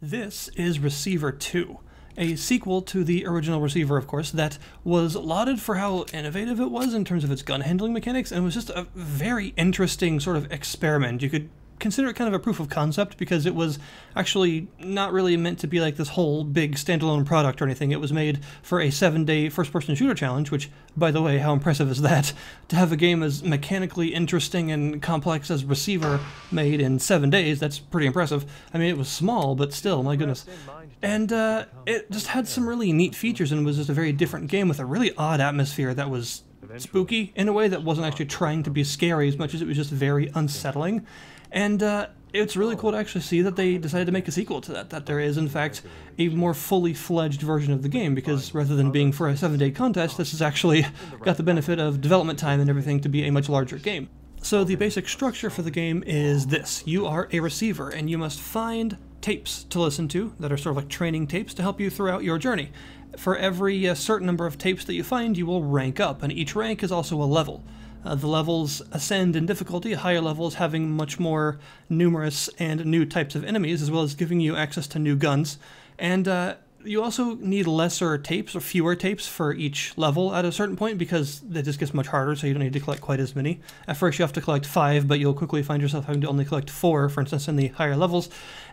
This is Receiver 2, a sequel to the original Receiver, of course, that was lauded for how innovative it was in terms of its gun handling mechanics, and was just a very interesting sort of experiment. You could consider it kind of a proof of concept, because it was actually not really meant to be like this whole big standalone product or anything. It was made for a 7-day first-person shooter challenge, which, by the way, how impressive is that? To have a game as mechanically interesting and complex as Receiver made in 7 days, that's pretty impressive. I mean, it was small, but still, my goodness. And it just had some really neat features and was just a very different game with a really odd atmosphere that was spooky in a way that wasn't actually trying to be scary as much as it was just very unsettling. And it's really cool to actually see that they decided to make a sequel to that there is, in fact, a more fully fledged version of the game, because rather than being for a 7-day contest, this has actually got the benefit of development time and everything to be a much larger game. So the basic structure for the game is this. You are a receiver, and you must find tapes to listen to that are sort of like training tapes to help you throughout your journey. For every certain number of tapes that you find, you will rank up, and each rank is also a level. The levels ascend in difficulty, higher levels having much more numerous and new types of enemies, as well as giving you access to new guns. And you also need lesser tapes, or fewer tapes, for each level at a certain point, because it just gets much harder, so you don't need to collect quite as many. At first you have to collect 5, but you'll quickly find yourself having to only collect 4, for instance, in the higher levels.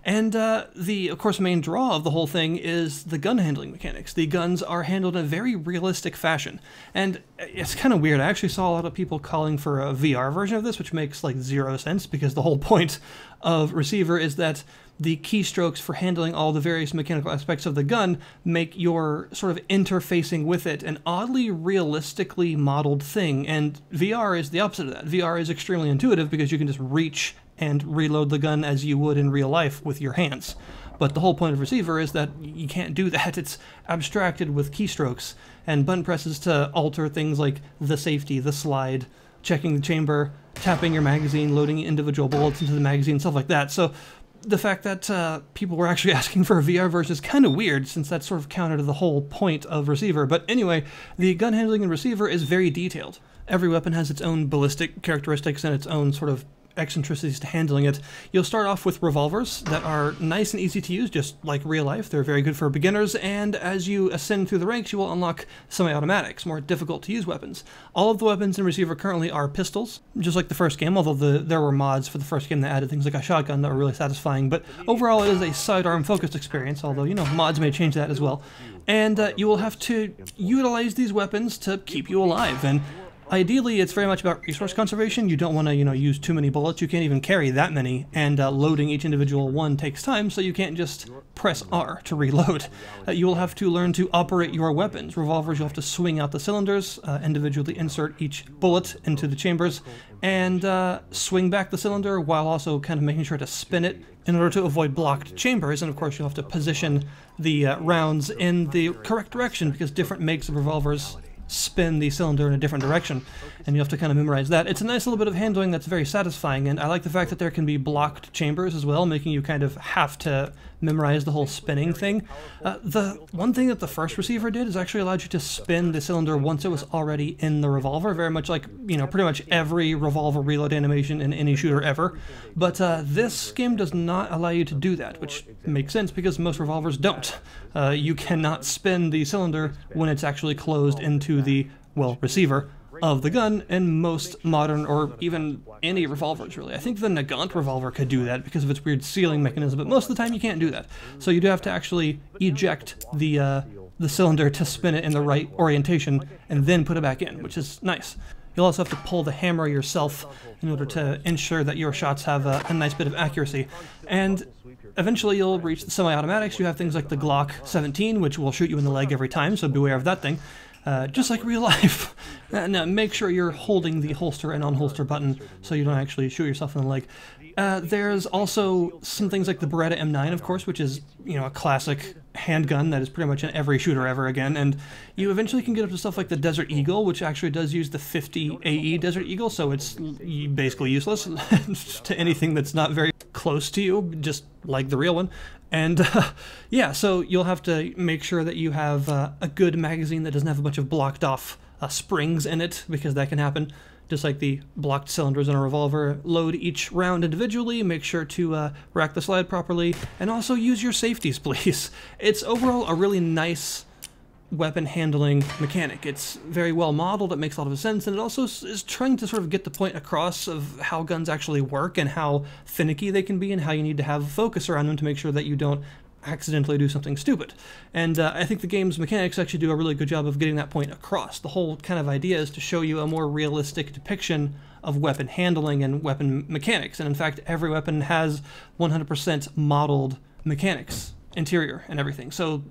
And the, of course, main draw of the whole thing is the gun handling mechanics. The guns are handled in a very realistic fashion, and it's kind of weird. I actually saw a lot of people calling for a VR version of this, which makes, like, zero sense, because the whole point of Receiver is that the keystrokes for handling all the various mechanical aspects of the gun make your sort of interfacing with it an oddly realistically modeled thing, and VR is the opposite of that. VR is extremely intuitive, because you can just reach and reload the gun as you would in real life with your hands. But the whole point of Receiver is that you can't do that. It's abstracted with keystrokes and button presses to alter things like the safety, the slide, checking the chamber, tapping your magazine, loading individual bullets into the magazine, stuff like that. So the fact that people were actually asking for a VR version is kind of weird, since that's sort of counter to the whole point of Receiver. But anyway, the gun handling in Receiver is very detailed. Every weapon has its own ballistic characteristics and its own sort of eccentricities to handling it. You'll start off with revolvers that are nice and easy to use, just like real life. They're very good for beginners, and as you ascend through the ranks, you will unlock semi-automatics, more difficult to use weapons. All of the weapons in Receiver currently are pistols, just like the first game, although there were mods for the first game that added things like a shotgun that were really satisfying, but overall it is a sidearm-focused experience, although, you know, mods may change that as well. And you will have to utilize these weapons to keep you alive, and ideally, it's very much about resource conservation. You don't want to, you know, use too many bullets. You can't even carry that many, and loading each individual one takes time, so you can't just press R to reload. You will have to learn to operate your weapons. Revolvers, you'll have to swing out the cylinders, individually insert each bullet into the chambers, and swing back the cylinder while also kind of making sure to spin it in order to avoid blocked chambers. And of course, you'll have to position the rounds in the correct direction, because different makes of revolvers spin the cylinder in a different direction, and you have to kind of memorize that. It's a nice little bit of handling that's very satisfying, and I like the fact that there can be blocked chambers as well, making you kind of have to memorize the whole spinning thing. The one thing that the first Receiver did is actually allowed you to spin the cylinder once it was already in the revolver, very much like, you know, pretty much every revolver reload animation in any shooter ever. But this game does not allow you to do that, which makes sense because most revolvers don't. You cannot spin the cylinder when it's actually closed into the, well, receiver of the gun in most modern, or even any revolvers, really. I think the Nagant revolver could do that because of its weird sealing mechanism, but most of the time you can't do that. So you do have to actually eject the cylinder to spin it in the right orientation and then put it back in, which is nice. You'll also have to pull the hammer yourself in order to ensure that your shots have a nice bit of accuracy. And eventually you'll reach the semi-automatics. You have things like the Glock 17, which will shoot you in the leg every time, so beware of that thing. Just like real life. And make sure you're holding the holster and unholster button so you don't actually shoot yourself in the leg. There's also some things like the Beretta M9, of course, which is, you know, a classic handgun that is pretty much in every shooter ever again, and you eventually can get up to stuff like the Desert Eagle, which actually does use the .50 AE Desert Eagle, so it's basically useless to anything that's not very close to you, just like the real one. And yeah, so you'll have to make sure that you have a good magazine that doesn't have a bunch of blocked off springs in it, because that can happen. just like the blocked cylinders in a revolver, load each round individually, make sure to rack the slide properly, and also use your safeties, please. It's overall a really nice weapon handling mechanic. It's very well modeled, it makes a lot of sense, and it also is trying to sort of get the point across of how guns actually work and how finicky they can be and how you need to have a focus around them to make sure that you don't accidentally do something stupid. And I think the game's mechanics actually do a really good job of getting that point across. The whole kind of idea is to show you a more realistic depiction of weapon handling and weapon mechanics. And in fact, every weapon has 100% modeled mechanics, interior and everything. So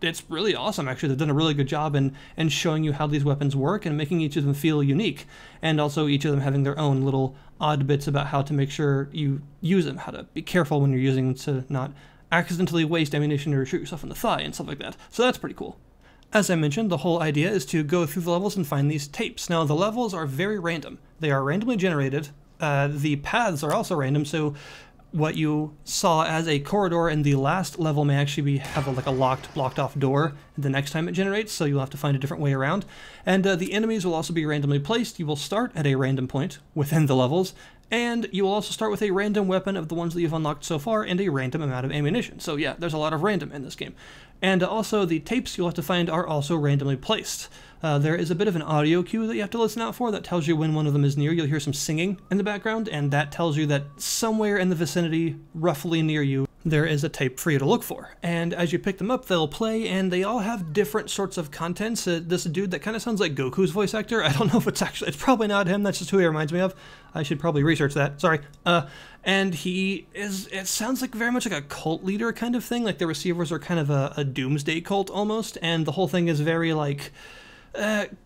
it's really awesome, actually. They've done a really good job in showing you how these weapons work and making each of them feel unique. And also each of them having their own little odd bits about how to make sure you use them, how to be careful when you're using them to not accidentally waste ammunition or shoot yourself in the thigh and stuff like that. So that's pretty cool. As I mentioned, the whole idea is to go through the levels and find these tapes. Now, the levels are very random. They are randomly generated. The paths are also random, so what you saw as a corridor in the last level may actually have a locked, blocked-off door the next time it generates, so you'll have to find a different way around. And the enemies will also be randomly placed. You will start at a random point within the levels, and you will also start with a random weapon of the ones that you've unlocked so far and a random amount of ammunition. So yeah, there's a lot of random in this game. And also the tapes you'll have to find are also randomly placed. There is a bit of an audio cue that you have to listen out for that tells you when one of them is near. You'll hear some singing in the background, and that tells you that somewhere in the vicinity, roughly near you, there is a tape for you to look for. And as you pick them up, they'll play, and they all have different sorts of contents. This dude that kind of sounds like Goku's voice actor, I don't know if it's probably not him, that's just who he reminds me of. I should probably research that, sorry. And it sounds like very much like a cult leader kind of thing, like the receivers are kind of a doomsday cult almost, and the whole thing is very like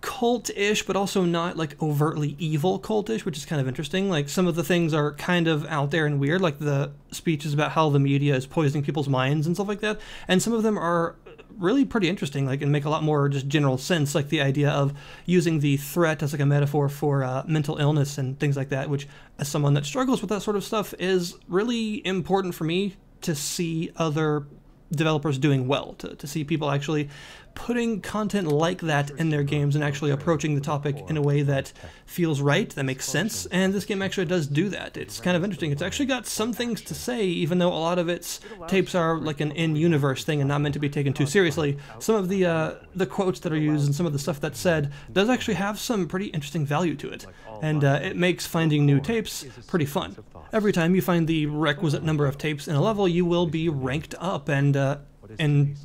cult-ish, but also not like overtly evil cult-ish, which is kind of interesting. Like some of the things are kind of out there and weird, like the speeches about how the media is poisoning people's minds and stuff like that. And some of them are really pretty interesting, like, and make a lot more just general sense, like the idea of using the threat as like a metaphor for mental illness and things like that, which as someone that struggles with that sort of stuff is really important for me to see other developers doing well, to see people actually putting content like that in their games and actually approaching the topic in a way that feels right, that makes sense, and this game actually does do that. It's kind of interesting. It's actually got some things to say, even though a lot of its tapes are like an in-universe thing and not meant to be taken too seriously. Some of the quotes that are used and some of the stuff that's said does actually have some pretty interesting value to it, and it makes finding new tapes pretty fun. Every time you find the requisite number of tapes in a level, you will be ranked up and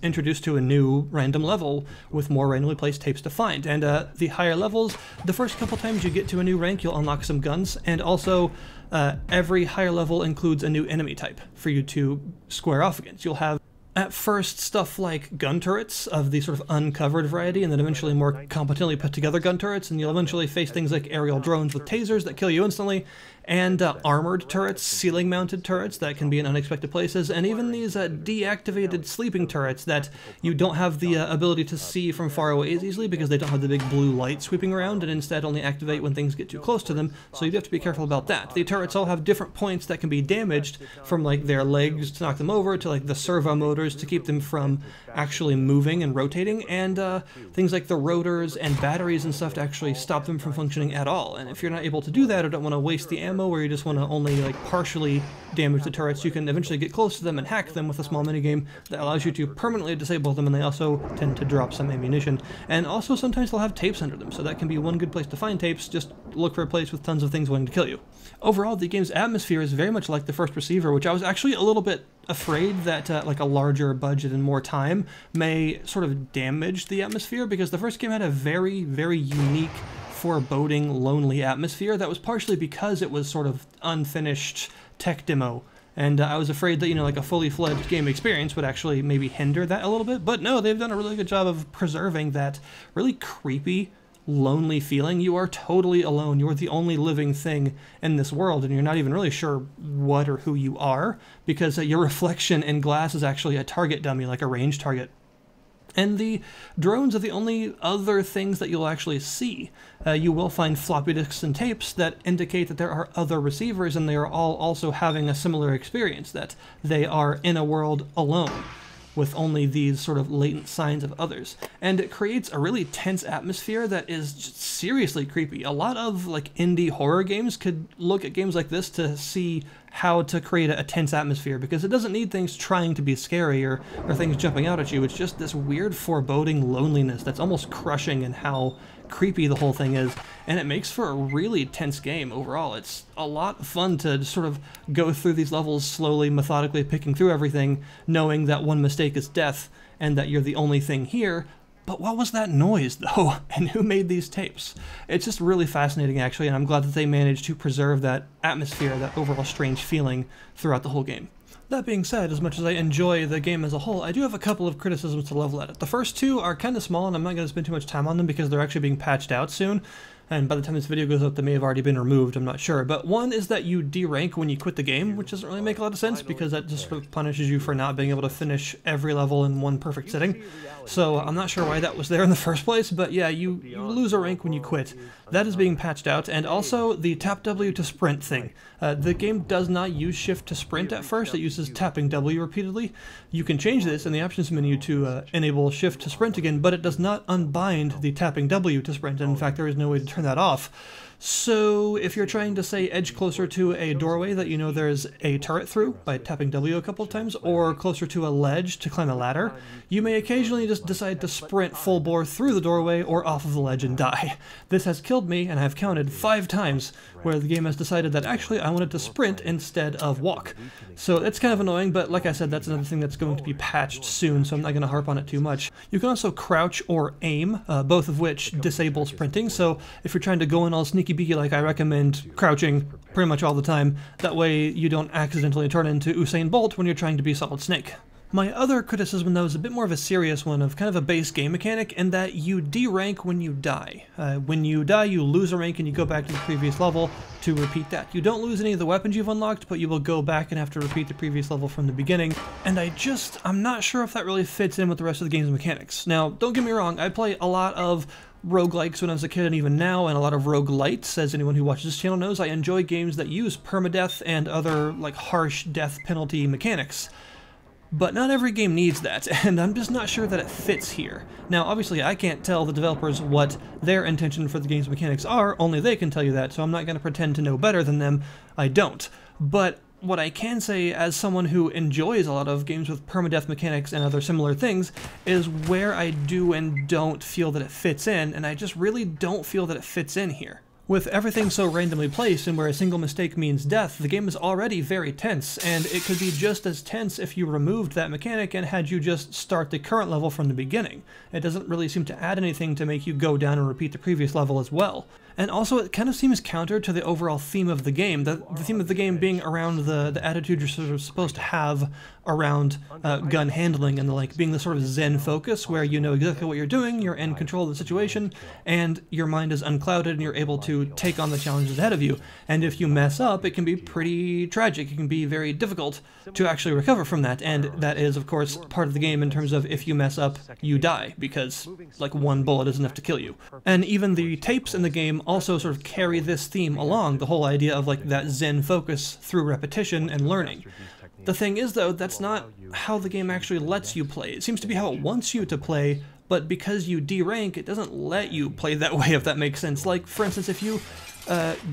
introduced to a new random level with more randomly placed tapes to find. And the higher levels, the first couple times you get to a new rank, you'll unlock some guns, and also every higher level includes a new enemy type for you to square off against. You'll have at first stuff like gun turrets of the sort of uncovered variety, and then eventually more competently put together gun turrets, and you'll eventually face things like aerial drones with tasers that kill you instantly, and armored turrets, ceiling-mounted turrets that can be in unexpected places, and even these deactivated sleeping turrets that you don't have the ability to see from far away as easily because they don't have the big blue light sweeping around, and instead only activate when things get too close to them, so you have to be careful about that. The turrets all have different points that can be damaged, from like their legs to knock them over, to like the servo motors to keep them from actually moving and rotating, and things like the rotors and batteries and stuff to actually stop them from functioning at all. And if you're not able to do that, or don't want to waste the ammo, or you just want to only like partially damage the turrets, you can eventually get close to them and hack them with a small minigame that allows you to permanently disable them, and they also tend to drop some ammunition. And also sometimes they'll have tapes under them, so that can be one good place to find tapes. Just look for a place with tons of things wanting to kill you. Overall, the game's atmosphere is very much like the first Receiver, which I was actually a little bit afraid that like a larger budget and more time may sort of damage the atmosphere, because the first game had a very, very unique, foreboding, lonely atmosphere that was partially because it was sort of unfinished tech demo. And I was afraid that, you know, like a fully fledged game experience would actually maybe hinder that a little bit, but no, they've done a really good job of preserving that really creepy, lonely feeling. You are totally alone. You're the only living thing in this world, and you're not even really sure what or who you are, because your reflection in glass is actually a target dummy, like a range target. And the drones are the only other things that you'll actually see. You will find floppy disks and tapes that indicate that there are other receivers, and they are all also having a similar experience, that they are in a world alone. with only these sort of latent signs of others. And it creates a really tense atmosphere that is just seriously creepy. A lot of like indie horror games could look at games like this to see how to create a tense atmosphere, because it doesn't need things trying to be scary or things jumping out at you. It's just this weird foreboding loneliness that's almost crushing in how creepy the whole thing is, and it makes for a really tense game overall. It's a lot of fun to sort of go through these levels slowly, methodically picking through everything, knowing that one mistake is death and that you're the only thing here. But what was that noise, though? And who made these tapes? It's just really fascinating, actually, and I'm glad that they managed to preserve that atmosphere, that overall strange feeling throughout the whole game. That being said, as much as I enjoy the game as a whole, I do have a couple of criticisms to level at it. The first two are kind of small, and I'm not going to spend too much time on them because they're actually being patched out soon. And by the time this video goes up, they may have already been removed, I'm not sure. But one is that you derank when you quit the game, which doesn't really make a lot of sense because that just sort of punishes you for not being able to finish every level in one perfect sitting. So I'm not sure why that was there in the first place, but yeah, you lose a rank when you quit. That is being patched out, and also the tap W to sprint thing. The game does not use shift to sprint at first, it uses tapping W repeatedly. You can change this in the options menu to enable shift to sprint again, but it does not unbind the tapping W to sprint, and in fact there is no way to turn that off. So if you're trying to, say, edge closer to a doorway that you know there's a turret through by tapping W a couple of times, or closer to a ledge to climb a ladder, you may occasionally just decide to sprint full bore through the doorway or off of the ledge and die. This has killed me, and I've counted 5 times where the game has decided that actually I wanted to sprint instead of walk. So it's kind of annoying, but like I said, that's another thing that's going to be patched soon, so I'm not going to harp on it too much. You can also crouch or aim, both of which disable sprinting, so if you're trying to go in all sneaky beaky like, I recommend crouching pretty much all the time. That way you don't accidentally turn into Usain Bolt when you're trying to be Solid Snake. My other criticism, though, is a bit more of a serious one, of kind of a base game mechanic, in that you derank when you die. When you die, you lose a rank and you go back to the previous level to repeat that. You don't lose any of the weapons you've unlocked, but you will go back and have to repeat the previous level from the beginning, and I'm not sure if that really fits in with the rest of the game's mechanics. Now, don't get me wrong, I play a lot of roguelikes when I was a kid, and even now, and a lot of roguelites. As anyone who watches this channel knows, I enjoy games that use permadeath and other, like, harsh death penalty mechanics. But not every game needs that, and I'm just not sure that it fits here. Now, obviously, I can't tell the developers what their intention for the game's mechanics are, only they can tell you that, so I'm not going to pretend to know better than them. I don't. But what I can say, as someone who enjoys a lot of games with permadeath mechanics and other similar things, is where I do and don't feel that it fits in, and I just really don't feel that it fits in here. With everything so randomly placed, and where a single mistake means death, the game is already very tense, and it could be just as tense if you removed that mechanic and had you just start the current level from the beginning. It doesn't really seem to add anything to make you go down and repeat the previous level as well. And also, it kind of seems counter to the overall theme of the game, the theme of the game being around the attitude you're sort of supposed to have around gun handling, and being the sort of zen focus where you know exactly what you're doing, you're in control of the situation, and your mind is unclouded and you're able to take on the challenges ahead of you. And if you mess up, it can be pretty tragic. It can be very difficult to actually recover from that, and that is, of course, part of the game in terms of if you mess up, you die, because, like, one bullet is enough to kill you. And even the tapes in the game also sort of carry this theme along, the whole idea of, like, that zen focus through repetition and learning. The thing is, though, that's not how the game actually lets you play. It seems to be how it wants you to play, but because you derank, it doesn't let you play that way, if that makes sense. Like, for instance, if you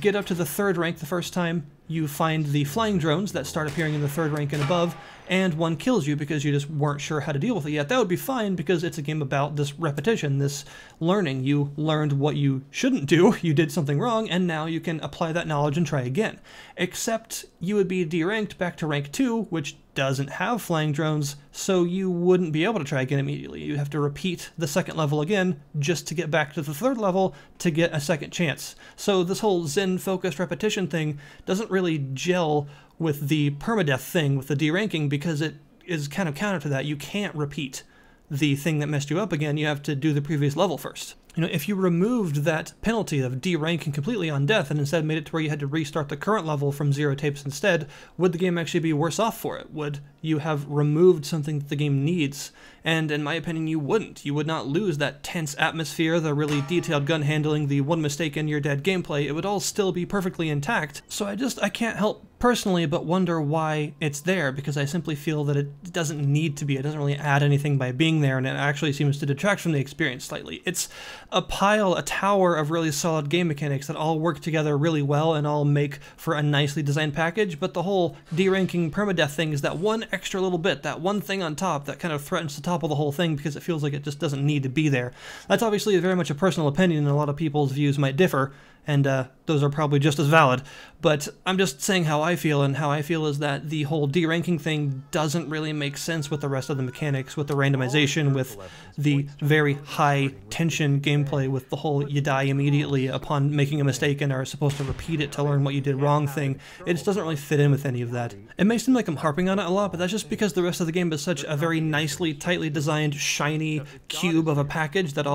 get up to the 3rd rank the first time, you find the flying drones that start appearing in the 3rd rank and above, and one kills you because you just weren't sure how to deal with it yet. That would be fine, because it's a game about this repetition, this learning. You learned what you shouldn't do, you did something wrong, and now you can apply that knowledge and try again. Except you would be deranked back to rank 2, which doesn't have flying drones, so you wouldn't be able to try again immediately. You'd have to repeat the 2nd level again just to get back to the 3rd level to get a 2nd chance. So this whole zen-focused repetition thing doesn't really gel with the permadeath thing, with the deranking, because it is kind of counter to that. You can't repeat the thing that messed you up again. You have to do the previous level first. You know, if you removed that penalty of deranking completely on death and instead made it to where you had to restart the current level from 0 tapes instead, would the game actually be worse off for it? Would you have removed something that the game needs? And in my opinion, you wouldn't. You would not lose that tense atmosphere, the really detailed gun handling, the one mistake and you're dead gameplay. It would all still be perfectly intact. So I can't help personally, but wonder why it's there, because I simply feel that it doesn't need to be. It doesn't really add anything by being there, and it actually seems to detract from the experience slightly. It's a pile, a tower of really solid game mechanics that all work together really well and all make for a nicely designed package, but the whole deranking permadeath thing is that one extra little bit, that one thing on top that kind of threatens to topple the whole thing because it feels like it just doesn't need to be there. That's obviously very much a personal opinion, and a lot of people's views might differ, and those are probably just as valid, but I'm just saying how I feel, and how I feel is that the whole deranking thing doesn't really make sense with the rest of the mechanics, with the randomization, with the very high tension gameplay, with the whole you die immediately upon making a mistake and are supposed to repeat it to learn what you did wrong thing. It just doesn't really fit in with any of that. It may seem like I'm harping on it a lot, but that's just because the rest of the game is such a very nicely, tightly designed, shiny cube of a package that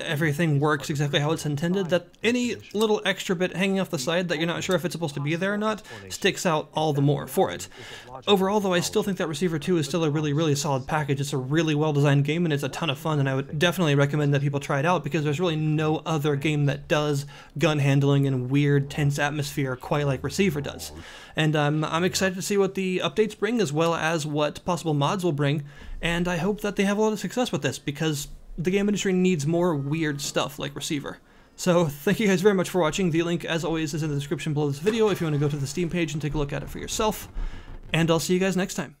everything works exactly how it's intended, that any little extra bit hanging off the side that you're not sure if it's supposed to be there or not sticks out all the more for it. Overall, though, I still think that Receiver 2 is still a really, really solid package. It's a really well-designed game, and it's a ton of fun, and I would definitely recommend that people try it out, because there's really no other game that does gun handling and weird, tense atmosphere quite like Receiver does. And I'm excited to see what the updates bring, as well as what possible mods will bring, and I hope that they have a lot of success with this, because the game industry needs more weird stuff like Receiver. So, thank you guys very much for watching. The link, as always, is in the description below this video if you want to go to the Steam page and take a look at it for yourself. And I'll see you guys next time.